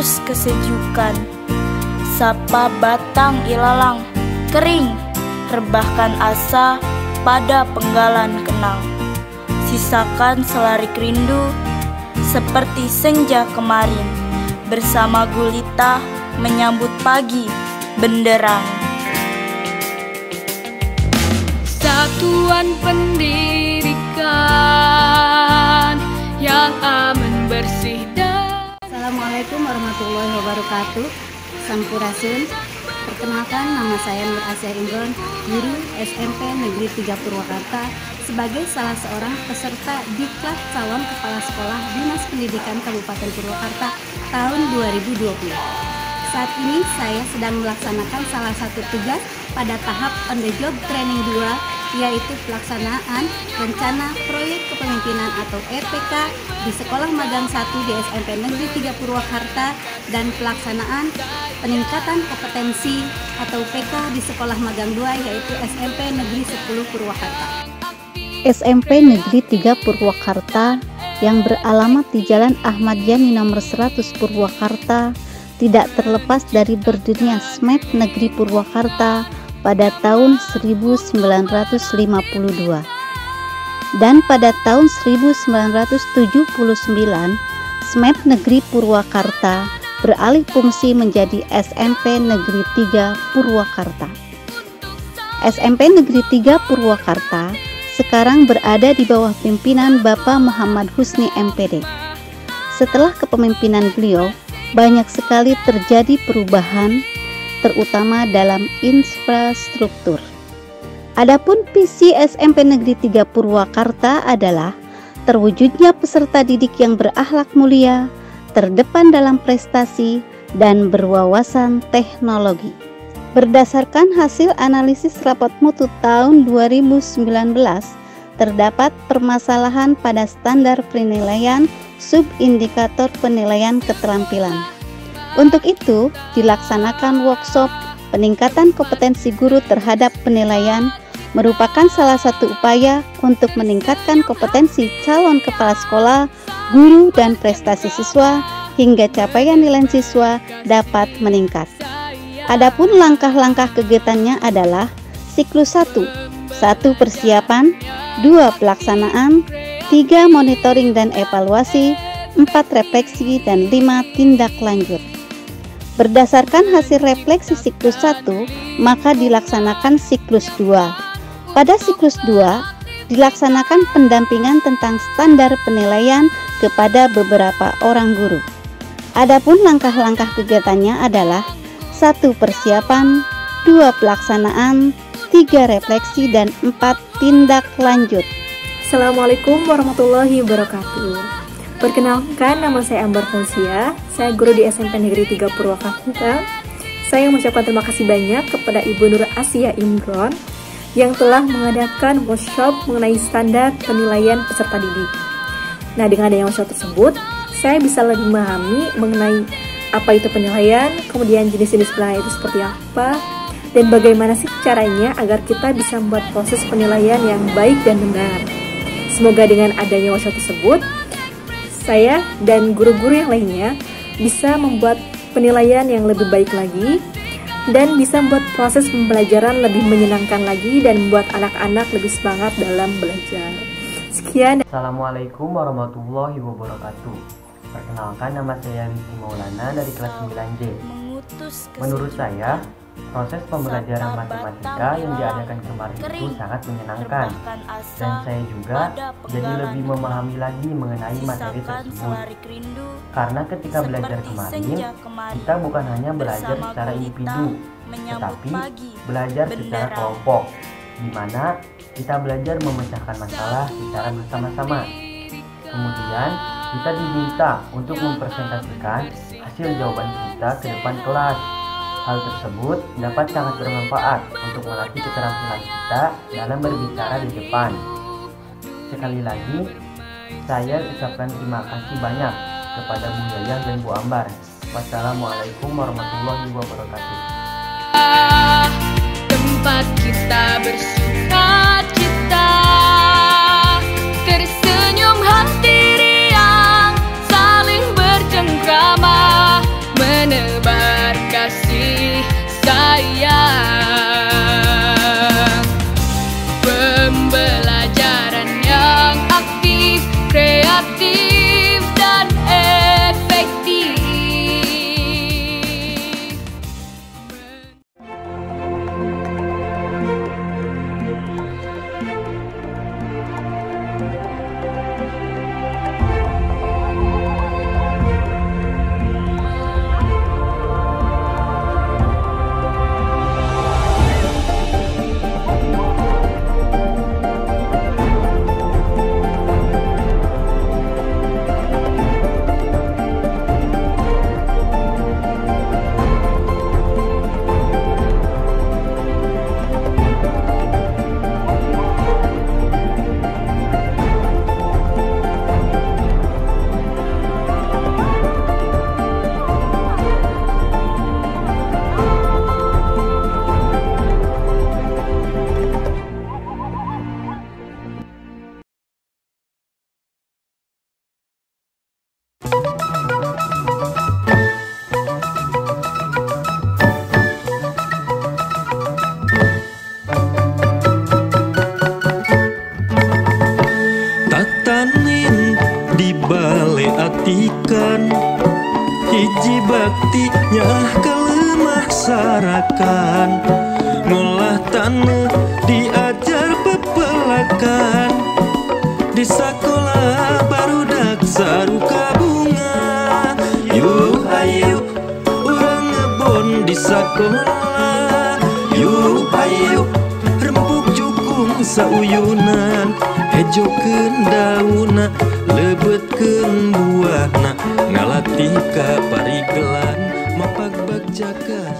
Terus kesejukan, sapa batang ilalang, kering, rebahkan asa pada penggalan kenang. Sisakan selarik rindu, seperti senja kemarin, bersama gulita menyambut pagi benderang. Satuan pendidikan yang aman, bersih dan... Assalamualaikum warahmatullahi wabarakatuh. Sampurasun. Perkenalkan, nama saya Nur Asya Inggron, guru SMPN Negeri 3 Purwakarta, sebagai salah seorang peserta Diklat Calon Kepala Sekolah Dinas Pendidikan Kabupaten Purwakarta tahun 2020. Saat ini saya sedang melaksanakan salah satu tugas pada tahap on the job training 2, yaitu pelaksanaan rencana proyek kepemimpinan atau RPK di Sekolah Magang 1 di SMPN Negeri 3 Purwakarta dan pelaksanaan peningkatan kompetensi atau PK di Sekolah Magang 2, yaitu SMP Negeri 10 Purwakarta. SMP Negeri 3 Purwakarta yang beralamat di Jalan Ahmad Yani nomor 100 Purwakarta tidak terlepas dari berdirinya SMPN Negeri Purwakarta pada tahun 1952 dan pada tahun 1979 SMPN Negeri Purwakarta beralih fungsi menjadi SMP Negeri 3 Purwakarta. SMP Negeri 3 Purwakarta sekarang berada di bawah pimpinan Bapak Muhammad Husni MPD. Setelah kepemimpinan beliau, banyak sekali terjadi perubahan, terutama dalam infrastruktur. Adapun visi SMP Negeri 3 Purwakarta adalah terwujudnya peserta didik yang berakhlak mulia, terdepan dalam prestasi, dan berwawasan teknologi. Berdasarkan hasil analisis rapat mutu tahun 2019, terdapat permasalahan pada standar penilaian subindikator penilaian keterampilan. Untuk itu, dilaksanakan workshop peningkatan kompetensi guru terhadap penilaian merupakan salah satu upaya untuk meningkatkan kompetensi calon kepala sekolah, guru, dan prestasi siswa hingga capaian nilai siswa dapat meningkat. Adapun langkah-langkah kegiatannya adalah siklus 1. Persiapan, 2. Pelaksanaan, 3. Monitoring dan evaluasi, 4. Refleksi, dan 5. Tindak lanjut. Berdasarkan hasil refleksi siklus 1, maka dilaksanakan siklus 2. Pada siklus 2, dilaksanakan pendampingan tentang standar penilaian kepada beberapa orang guru. Adapun langkah-langkah kegiatannya adalah 1. Persiapan, 2. Pelaksanaan, 3. Refleksi, dan 4. Tindak lanjut. Assalamualaikum warahmatullahi wabarakatuh. Perkenalkan, nama saya Ambar Fonsia. Saya guru di SMP Negeri 3 Purwakarta. Saya mengucapkan terima kasih banyak kepada Ibu Nur Asya Inggron yang telah mengadakan workshop mengenai standar penilaian peserta didik. Nah, dengan adanya workshop tersebut, saya bisa lebih memahami mengenai apa itu penilaian, kemudian jenis-jenis penilaian itu seperti apa, dan bagaimana sih caranya agar kita bisa membuat proses penilaian yang baik dan benar. Semoga dengan adanya workshop tersebut, saya dan guru-guru yang lainnya bisa membuat penilaian yang lebih baik lagi dan bisa membuat proses pembelajaran lebih menyenangkan lagi dan membuat anak-anak lebih semangat dalam belajar. Sekian. Assalamualaikum warahmatullahi wabarakatuh. Perkenalkan, nama saya Rizki Maulana dari kelas 9J. Menurut saya, proses pembelajaran matematika yang diadakan kemarin itu sangat menyenangkan, dan saya juga jadi lebih memahami lagi mengenai materi tersebut. Karena ketika belajar kemarin, kita bukan hanya belajar secara individu, tetapi belajar secara kelompok, di mana kita belajar memecahkan masalah secara bersama-sama. Kemudian kita diminta untuk mempresentasikan hasil jawaban kita ke depan kelas. Hal tersebut dapat sangat bermanfaat untuk melatih keterampilan kita dalam berbicara di depan. Sekali lagi, saya ucapkan terima kasih banyak kepada Bu Yayah dan Bu Ambar. Wassalamualaikum warahmatullahi wabarakatuh. Tempat kita bersuka cita, tersenyum hati riang, saling bercengkrama. sayang. Pembelajaran yang aktif, kreatif, dan efektif. Hiji bakti nyah kelemah sarakan, ngolah tanah diajar pepelakan, di sekolah baru dak saruka bunga. Yuk ayo urang ngebon di sekolah. Yuk ayo rempuk cukung sauyunan, hejokeun daunna lebetkeun buahna, ngalatih ka parikelan, mapag bagjakan.